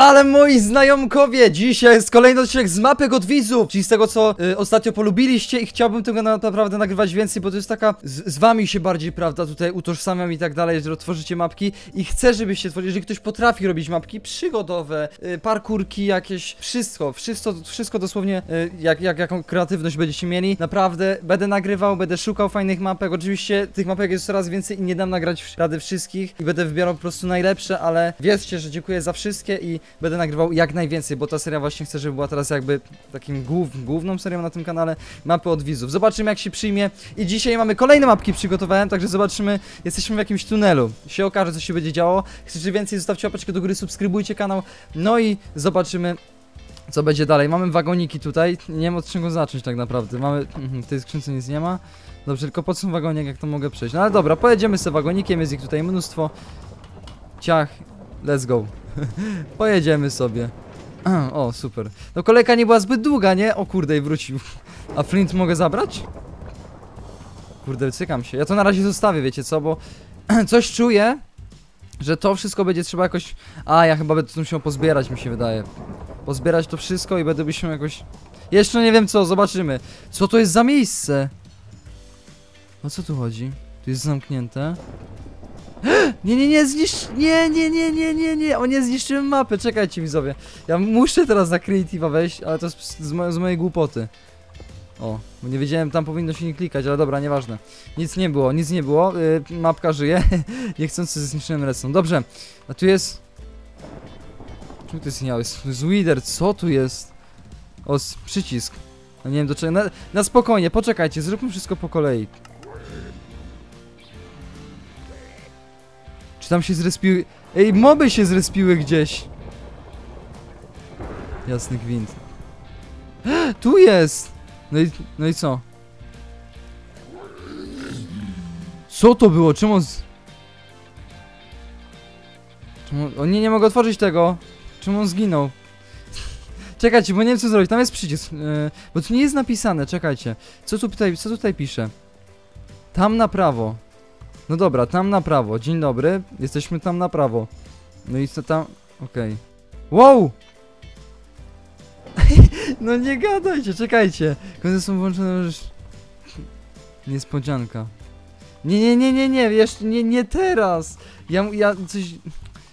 Ale moi znajomkowie, dzisiaj jest kolejny odcinek z mapek od widzów, czyli z tego, co ostatnio polubiliście i chciałbym tego naprawdę nagrywać więcej, bo to jest taka, z wami się bardziej, prawda, tutaj utożsamiam i tak dalej, jeżeli tworzycie mapki i chcę, żebyście tworzyli, jeżeli ktoś potrafi robić mapki przygodowe, parkurki jakieś, wszystko dosłownie, jaką kreatywność będziecie mieli, naprawdę będę nagrywał, będę szukał fajnych mapek, oczywiście tych mapek jest coraz więcej i nie dam nagrać rady wszystkich i będę wybierał po prostu najlepsze, ale wiedzcie, że dziękuję za wszystkie i będę nagrywał jak najwięcej, bo ta seria właśnie chcę, żeby była teraz jakby takim główną serią na tym kanale, mapy od widzów. Zobaczymy, jak się przyjmie i dzisiaj mamy kolejne mapki, przygotowałem, także zobaczymy, jesteśmy w jakimś tunelu, się okaże, co się będzie działo. Chcecie więcej, zostawcie łapeczkę do góry, subskrybujcie kanał, no i zobaczymy, co będzie dalej. Mamy wagoniki tutaj, nie wiem od czego zacząć tak naprawdę, mamy, w tej skrzynce nic nie ma, dobrze, tylko po co wagonik, jak to mogę przejść, no ale dobra, pojedziemy sobie wagonikiem, jest ich tutaj mnóstwo, ciach, let's go. Pojedziemy sobie. O, super. No kolejka nie była zbyt długa, nie? O kurde, i wrócił. A Flint mogę zabrać? Kurde, cykam się. Ja to na razie zostawię, wiecie co, bo coś czuję, że to wszystko będzie trzeba jakoś... A, ja chyba będę tu musiał pozbierać, mi się wydaje. Pozbierać to wszystko i będę musiał jakoś... Jeszcze nie wiem co, zobaczymy. Co to jest za miejsce? O co tu chodzi? Tu jest zamknięte. Nie, nie, o nie, zniszczyłem mapę, czekajcie widzowie. Ja muszę teraz na Creative'a wejść, ale to z mojej głupoty. O, bo nie wiedziałem, tam powinno się nie klikać, ale dobra, nieważne. Nic nie było, mapka żyje. Niechcący zniszczyłem redstone, dobrze. A tu jest... Czemu to jest niejały? Z Wither, co tu jest? O, przycisk. No nie wiem do czego, na spokojnie, poczekajcie, zróbmy wszystko po kolei. Czy tam się zrespiły? Ej, moby się zrespiły gdzieś. Jasny gwint. Tu jest! No i co? Co to było? Czemu on... O nie, nie mogę otworzyć tego. Czemu on zginął? Czekajcie, bo nie wiem co zrobić. Tam jest przycisk. Bo tu nie jest napisane, czekajcie. Co tutaj pisze? Tam na prawo. No dobra, tam na prawo, dzień dobry, jesteśmy tam na prawo. No i co tam, okej. Wow! No nie gadajcie, czekajcie. Kiedy są włączone już... Niespodzianka. Nie, jeszcze nie teraz. Ja coś...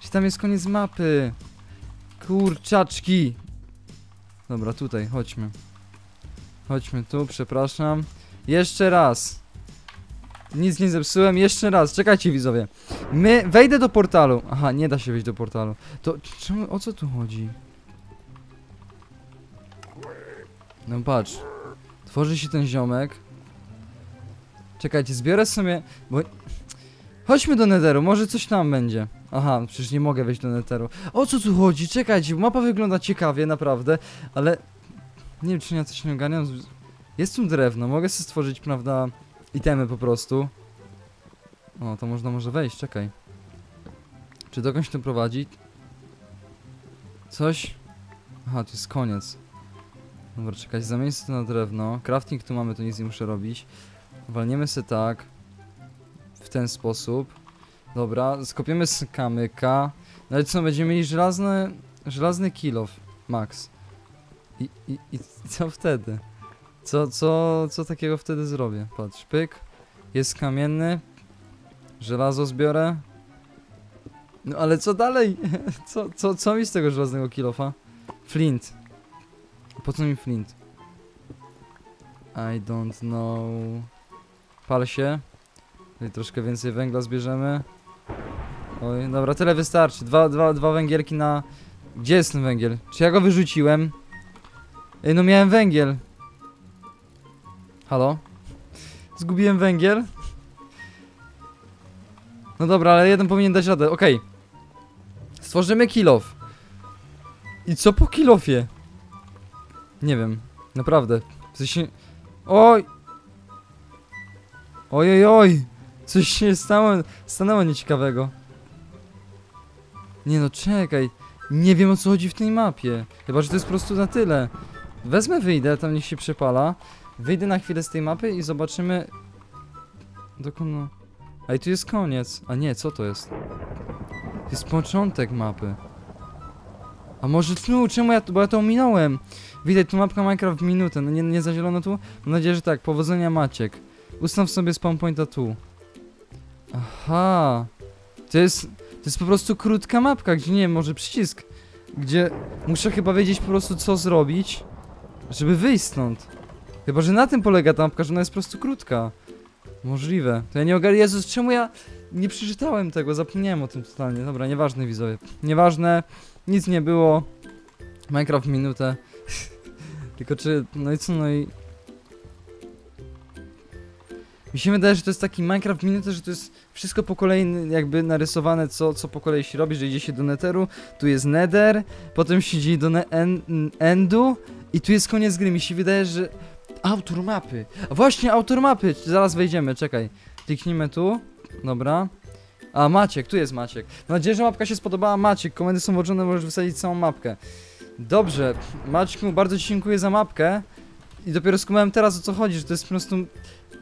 Czy tam jest koniec mapy? Kurczaczki. Dobra, tutaj, chodźmy. Chodźmy tu, przepraszam. Jeszcze raz. Nic nie zepsułem, jeszcze raz, czekajcie widzowie. Wejdę do portalu. Aha, nie da się wejść do portalu. To czemu, o co tu chodzi? No patrz. Tworzy się ten ziomek. Czekajcie, zbiorę sobie, bo... Chodźmy do netheru, może coś tam będzie. Aha, przecież nie mogę wejść do netheru. O co tu chodzi? Czekajcie, mapa wygląda ciekawie, naprawdę. Ale... Nie wiem, czy ja coś nie ogarniam. Jest tu drewno, mogę sobie stworzyć, prawda... Itemy po prostu. O, to można może wejść, czekaj. Czy dokądś to prowadzi? Coś? Aha, to jest koniec. Dobra, czekaj, zamienię to na drewno. Crafting tu mamy, to nic nie muszę robić. Walniemy sobie tak. W ten sposób. Dobra, skopiemy z kamyka. No i co, będziemy mieli żelazny kill off, max. I co wtedy? Co takiego wtedy zrobię? Patrz, pyk. Jest kamienny. Żelazo zbiorę. No ale co dalej? Co mi z tego żelaznego kilofa? Flint. Po co mi flint? I don't know. Pal się. Tutaj troszkę więcej węgla zbierzemy. Oj, dobra, tyle wystarczy. Dwa węgielki na... Gdzie jest ten węgiel? Czy ja go wyrzuciłem? Ej, no miałem węgiel. Halo? Zgubiłem węgiel? No dobra, ale jeden powinien dać radę, okej. Stworzymy kill off. I co po kill offie? Nie wiem, naprawdę. W sensie... Oj! Ojej! Coś się stanęło nieciekawego. Nie no, czekaj. Nie wiem o co chodzi w tej mapie. Chyba, że to jest po prostu na tyle. Wezmę, wyjdę, tam niech się przepala. Wyjdę na chwilę z tej mapy i zobaczymy... Dokąd... A i tu jest koniec. A nie, co to jest? To jest początek mapy. A może tu? Czemu ja to? Bo ja to ominąłem. Widać tu mapka Minecraft w minutę. No nie za zielono tu? Mam nadzieję, że tak. Powodzenia, Maciek. Ustaw sobie spawn pointa tu. Aha. To jest po prostu krótka mapka, gdzie nie wiem, może przycisk. Gdzie muszę chyba wiedzieć po prostu co zrobić, żeby wyjść stąd. Chyba, że na tym polega ta mapka, że ona jest po prostu krótka. Możliwe. To ja nie ogarniam. Jezus, czemu ja nie przeczytałem tego? Zapomniałem o tym totalnie. Dobra, nieważne widzowie. Nieważne. Nic nie było. Minecraft minutę. Tylko czy... No i co? No i... Mi się wydaje, że to jest taki Minecraft minutę, że to jest wszystko po kolei jakby narysowane, co po kolei się robi, że idzie się do netheru, tu jest nether, potem się idzie do endu i tu jest koniec gry. Mi się wydaje, że... Autor mapy! A właśnie autor mapy! Zaraz wejdziemy, czekaj. Kliknijmy tu. Dobra. A, Maciek, tu jest Maciek. Mam nadzieję, że mapka się spodobała. Maciek, komendy są włączone, możesz wysadzić całą mapkę. Dobrze, Maćku, bardzo ci dziękuję za mapkę. I dopiero skumałem teraz o co chodzi, że to jest po prostu...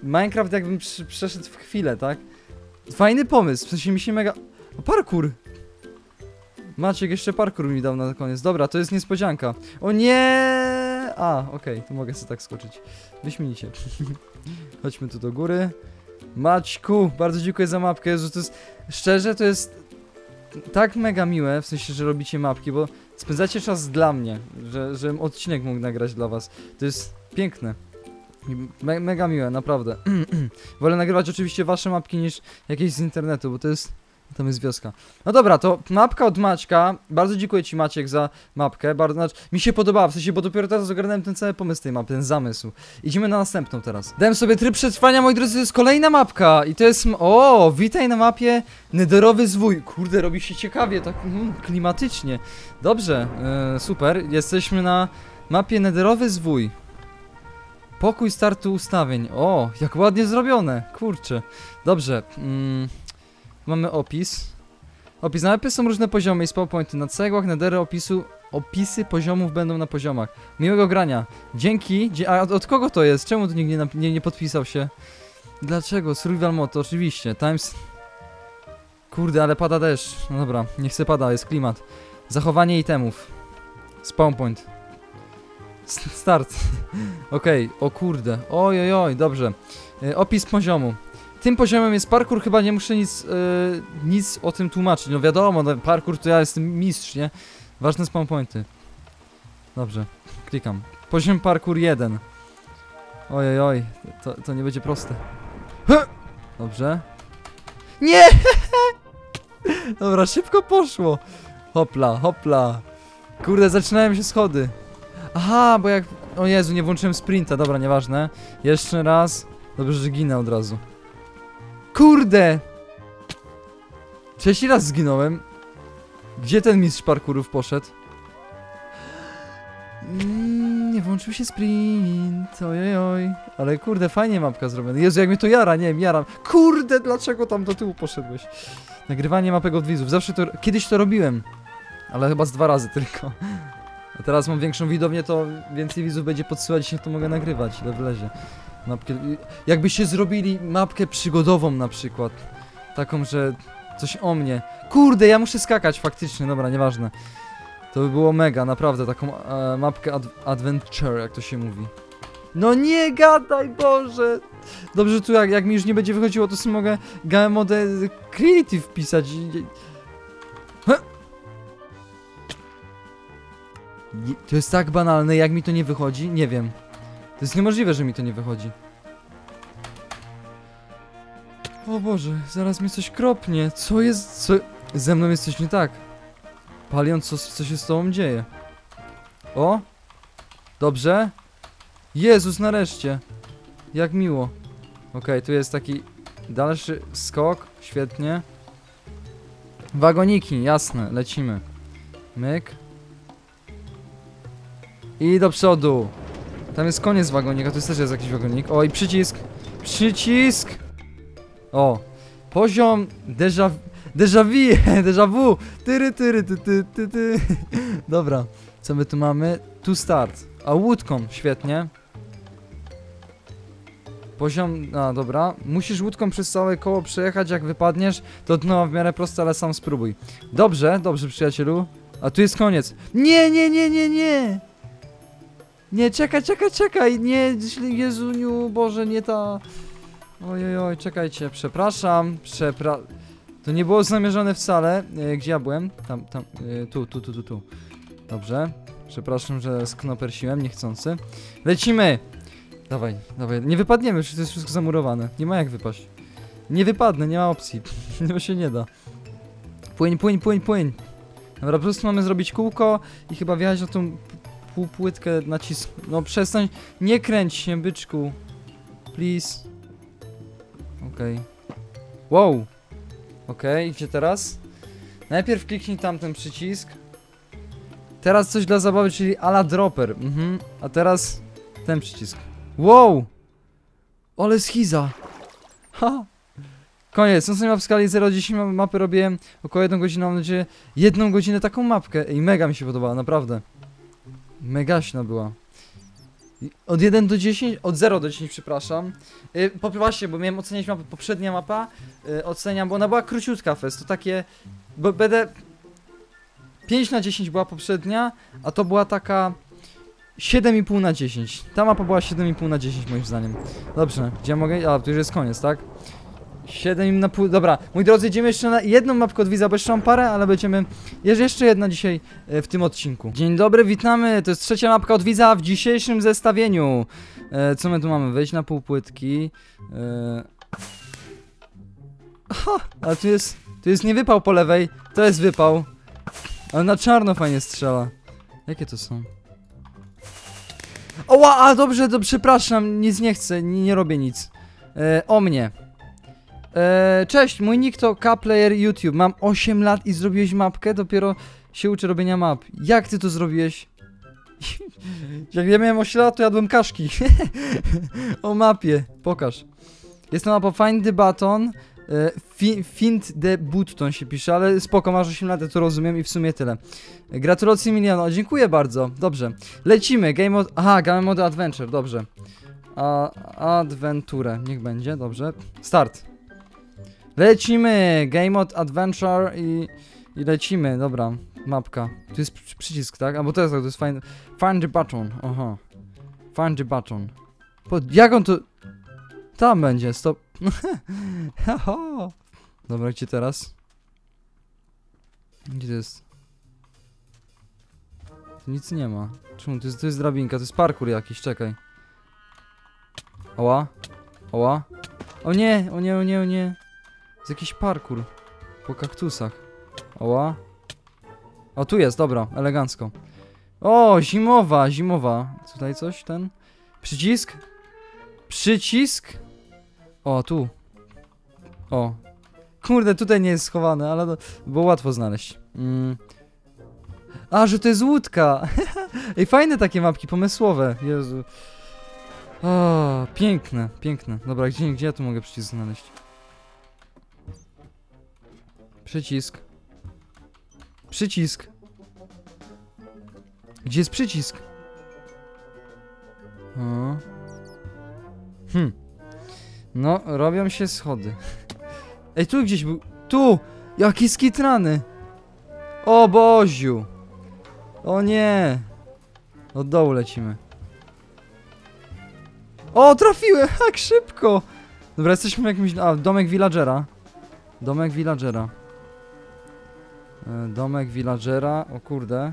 Minecraft jakbym przeszedł w chwilę, tak? Fajny pomysł, w sensie mi się mega... O, parkour! Maciek jeszcze parkour mi dał na koniec. Dobra, to jest niespodzianka. O nie! A, okej, to mogę sobie tak skoczyć. Wyśmienicie. Chodźmy tu do góry. Maćku, bardzo dziękuję za mapkę. Jezu, to jest... Szczerze, to jest... Tak mega miłe, w sensie, że robicie mapki, bo spędzacie czas dla mnie, żebym odcinek mógł nagrać dla was. To jest piękne. Mega miłe, naprawdę. Wolę nagrywać oczywiście wasze mapki niż jakieś z internetu, bo to jest... Tam jest wioska. No dobra, to mapka od Maćka. Bardzo dziękuję ci, Maciek, za mapkę. Znaczy, mi się podobała, w sensie, bo dopiero teraz ogarnąłem ten cały pomysł tej mapy, ten zamysł. Idziemy na następną teraz. Dałem sobie tryb przetrwania, moi drodzy, to jest kolejna mapka. I to jest... O, witaj na mapie Netherowy Zwój. Kurde, robi się ciekawie, tak klimatycznie. Dobrze, super. Jesteśmy na mapie Netherowy Zwój. Pokój startu ustawień. O, jak ładnie zrobione. Kurczę. Dobrze, mamy opis. Opis na mapie są różne poziomy i spawpointy na cegłach, nethery opisu. Opisy poziomów będą na poziomach. Miłego grania. Dzięki. A od kogo to jest? Czemu tu nikt nie podpisał się? Dlaczego? Survival Moto, oczywiście. Times... Kurde, ale pada deszcz. No dobra, nie chce pada, jest klimat. Zachowanie itemów. Spawnpoint. Start. Okej, o kurde. Ojojoj, dobrze. Opis poziomu. Tym poziomem jest parkour, chyba nie muszę nic o tym tłumaczyć. No wiadomo, no parkour to ja jestem mistrz, nie? Ważne spawn pointy. Dobrze, klikam. Poziom parkour 1. Ojej, to nie będzie proste. Dobrze. Nie! Dobra, szybko poszło. Hopla, hopla. Kurde, zaczynają się schody. Aha, bo jak... O Jezu, nie włączyłem sprinta, dobra, nieważne. Jeszcze raz. Dobrze, że ginę od razu. Kurde! Trzeci raz zginąłem. Gdzie ten mistrz parkurów poszedł? Nie włączył się sprint. Ojojoj. Ale kurde, fajnie mapka zrobiona. Jezu, jak mnie to jara, nie wiem, jaram. Kurde, dlaczego tam do tyłu poszedłeś? Nagrywanie mapek od widzów. Zawsze to... Kiedyś to robiłem. Ale chyba z 2 razy tylko. A teraz mam większą widownię, to więcej widzów będzie podsyłać się, to mogę nagrywać, ile wlezie. Mapkę, jakbyście zrobili mapkę przygodową na przykład. Taką, że coś o mnie. Kurde, ja muszę skakać faktycznie, dobra, nieważne. To by było mega, naprawdę, taką mapkę adventure, jak to się mówi. No nie gadaj, Boże! Dobrze, tu jak mi już nie będzie wychodziło, to sobie mogę game mode creative wpisać. To jest tak banalne, jak mi to nie wychodzi, nie wiem. To jest niemożliwe, że mi to nie wychodzi. O Boże, zaraz mi coś kropnie. Co jest... Co... Ze mną jest coś nie tak. Palion, co się z tobą dzieje? O! Dobrze. Jezus, nareszcie. Jak miło. Okej, tu jest taki dalszy skok. Świetnie. Wagoniki, jasne, lecimy. Myk. I do przodu. Tam jest koniec wagonika, tu też jest jakiś wagonik. O, i przycisk! Przycisk! O! Poziom déjà vu! Tyry, tyry, ty. Dobra, co my tu mamy? Tu start. A łódką, świetnie. Poziom, a dobra. Musisz łódką przez całe koło przejechać, jak wypadniesz, to dno w miarę proste, ale sam spróbuj. Dobrze, dobrze, przyjacielu. A tu jest koniec. Nie, nie, nie, nie, nie. Nie, czekaj, czekaj, czekaj. Nie, Jezuniu, Boże, nie ta... Ojojoj, czekajcie, przepraszam, To nie było zamierzone wcale, gdzie ja byłem? Tam, tu. Dobrze, przepraszam, że sknopersiłem, niechcący. Lecimy! Dawaj, dawaj, nie wypadniemy, to jest wszystko zamurowane, nie ma jak wypaść. Nie wypadnę, nie ma opcji, bo się nie da. Płyń, płyń, płyń, płyń. Dobra, po prostu mamy zrobić kółko i chyba wjechać na tą półpłytkę nacisku. No przestań, nie kręć się, byczku. Please. Okej. Okay. Wow! Okej, okay, gdzie teraz? Najpierw kliknij tamten przycisk. Teraz coś dla zabawy, czyli a la dropper. A teraz ten przycisk. Wow! Ole schiza! Ha! Koniec, no sobie w skali 0-10 mapy robiłem około 1 godzinę, mam nadzieję. 1 godzinę taką mapkę. I mega mi się podobała, naprawdę. Megaśna była. Od 1 do 10, od 0 do 10, przepraszam. Właśnie, bo miałem oceniać mapę, poprzednia mapa. Oceniam, bo ona była króciutka, fest. To takie. Bo będę. 5 na 10 była poprzednia, a to była taka. 7,5 na 10. Ta mapa była 7,5 na 10, moim zdaniem. Dobrze, gdzie ja mogę. A, to już jest koniec, tak? 7,5. Dobra, moi drodzy, idziemy jeszcze na jedną mapkę od widza, bo jeszcze mam parę, ale będziemy... Jest jeszcze jedna dzisiaj w tym odcinku. Dzień dobry, witamy, to jest trzecia mapka od widza w dzisiejszym zestawieniu. Co my tu mamy? Wejść na półpłytki. Aha, ale tu jest nie wypał po lewej, to jest wypał. Ale na czarno fajnie strzela. Jakie to są? Oła, a dobrze, to przepraszam, nic nie chcę, nie robię nic. O mnie. Cześć, mój nick to K Player YouTube. Mam 8 lat i zrobiłeś mapkę? Dopiero się uczę robienia map. Jak ty to zrobiłeś? Jak ja miałem 8 lat, to jadłem kaszki. O mapie, pokaż. Jest to mapa Find the Button. Find the Button się pisze, ale spoko, masz 8 lat, ja to rozumiem i w sumie tyle. Gratulacje miliona, dziękuję bardzo. Dobrze, lecimy, game mode. Aha, game mode adventure, dobrze. Adventure, niech będzie, dobrze. Start. Lecimy! Game mode adventure i lecimy, dobra, mapka. Tu jest przycisk, tak? A bo to jest tak, to jest fajne. Find the button, aha. Find the button. Jak on to... Tam będzie, stop. Dobra, gdzie teraz? Gdzie to jest? Tu nic nie ma. Czemu? To jest drabinka, to jest parkour jakiś, czekaj. Oła? Oła? O nie, o nie, o nie, o nie. Jest jakiś parkour po kaktusach. Oła. O, tu jest, dobra, elegancko. O, zimowa, zimowa. Tutaj coś, ten? Przycisk? Przycisk? O, tu. O. Kurde, tutaj nie jest schowane, ale było łatwo znaleźć. A, że to jest łódka. Ej, fajne takie mapki, pomysłowe. Jezu. O, piękne, piękne. Dobra, gdzie ja tu mogę przycisk znaleźć? Przycisk. Przycisk. Gdzie jest przycisk? O. No, robią się schody. Ej, tu gdzieś był... Tu! Jaki skitrany! O Boziu! O nie! Od dołu lecimy. O, trafiłem! Tak szybko! Dobra, jesteśmy w jakimś... A, domek villagera. Domek villagera. Domek villagera, o kurde.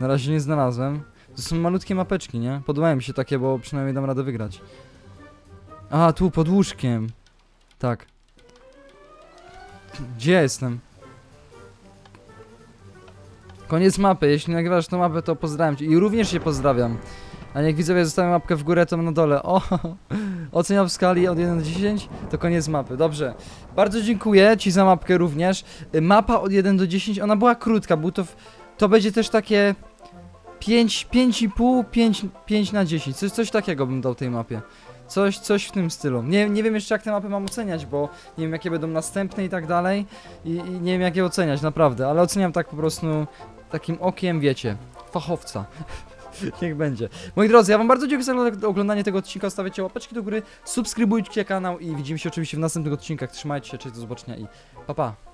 Na razie nie znalazłem. To są malutkie mapeczki, nie? Podobają mi się takie, bo przynajmniej dam radę wygrać. A, tu pod łóżkiem. Tak. Gdzie ja jestem? Koniec mapy, jeśli nagrywasz tą mapę, to pozdrawiam cię. I również się pozdrawiam. A jak widzowie zostawiam mapkę w górę, to na dole. O, oceniam w skali od 1 do 10, to koniec mapy, dobrze. Bardzo dziękuję ci za mapkę również. Mapa od 1 do 10, ona była krótka, był to... To będzie też takie... 5 na 10, coś takiego bym dał tej mapie. Coś w tym stylu. Nie wiem jeszcze, jak te mapy mam oceniać, bo nie wiem, jakie będą następne i tak dalej. I nie wiem, jak je oceniać, naprawdę, ale oceniam tak po prostu takim okiem, wiecie, fachowca. Niech będzie. Moi drodzy, ja wam bardzo dziękuję za oglądanie tego odcinka, stawiacie łapeczki do góry, subskrybujcie kanał i widzimy się oczywiście w następnych odcinkach. Trzymajcie się, cześć, do zobaczenia i pa pa!